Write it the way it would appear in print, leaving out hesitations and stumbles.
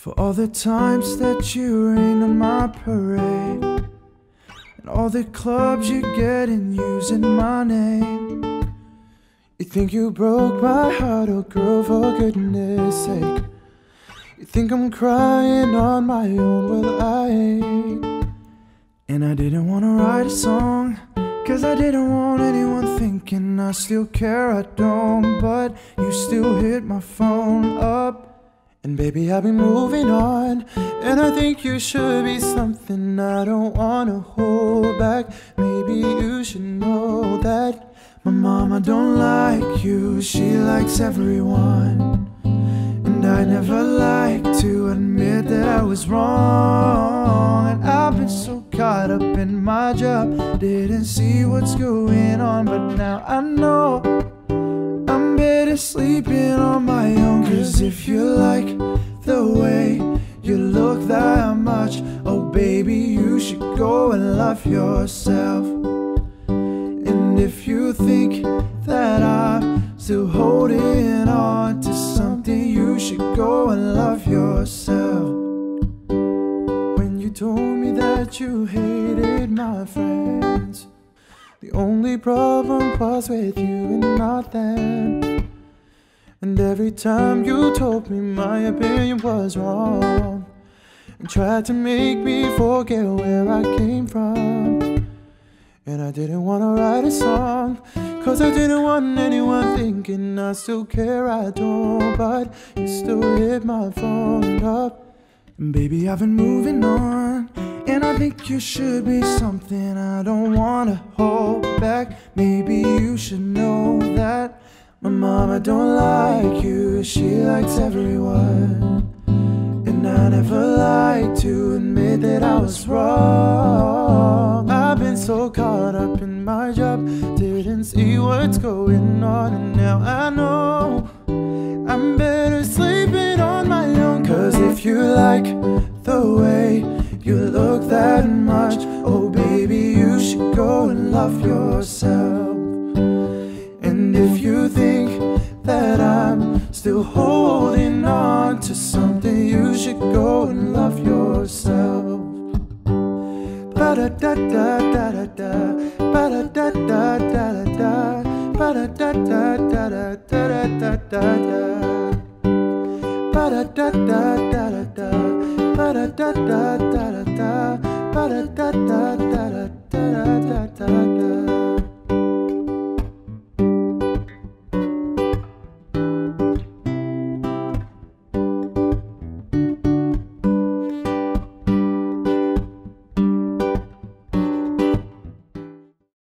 For all the times that you rain on my parade, and all the clubs you get in using my name. You think you broke my heart, oh girl, for goodness sake. You think I'm crying on my own, well I ain't. And I didn't wanna write a song, 'cause I didn't want anyone thinking I still care, I don't. But you still hit my phone up, and baby, I've been moving on, and I think you should be something I don't wanna hold back. Maybe you should know that my mama don't like you, she likes everyone. And I never liked to admit that I was wrong. And I've been so caught up in my job, didn't see what's going on. But now I know I'm better sleeping on my own. 'Cause if you like the way you look that much, oh baby, you should go and love yourself. And if you think that I'm still holding on to something, you should go and love yourself. When you told me that you hated my friends, the only problem was with you and not them. And every time you told me my opinion was wrong, and tried to make me forget where I came from. And I didn't wanna write a song, 'cause I didn't want anyone thinking I still care, I don't. But you still hit my phone up, and baby, I've been moving on. And I think you should be something I don't wanna hold back. Maybe you should know that my mama don't like you, she likes everyone. And I never liked to admit that I was wrong. I've been so caught up in my job, didn't see what's going on. And now I know I'm better sleeping on my own. 'Cause if you like the way you look that much, oh baby, you should go and love yourself. And if you think that I'm still holding on to something, you should go and love yourself. Ba-da-da-da-da-da-da, ba-da-da-da-da-da-da, ba-da-da-da-da-da-da-da-da-da-da, ba-da-da-da-da-da-da. Ba-da-da-da-da-da-da, ba-da-da-da-da-da-da-da-da-da.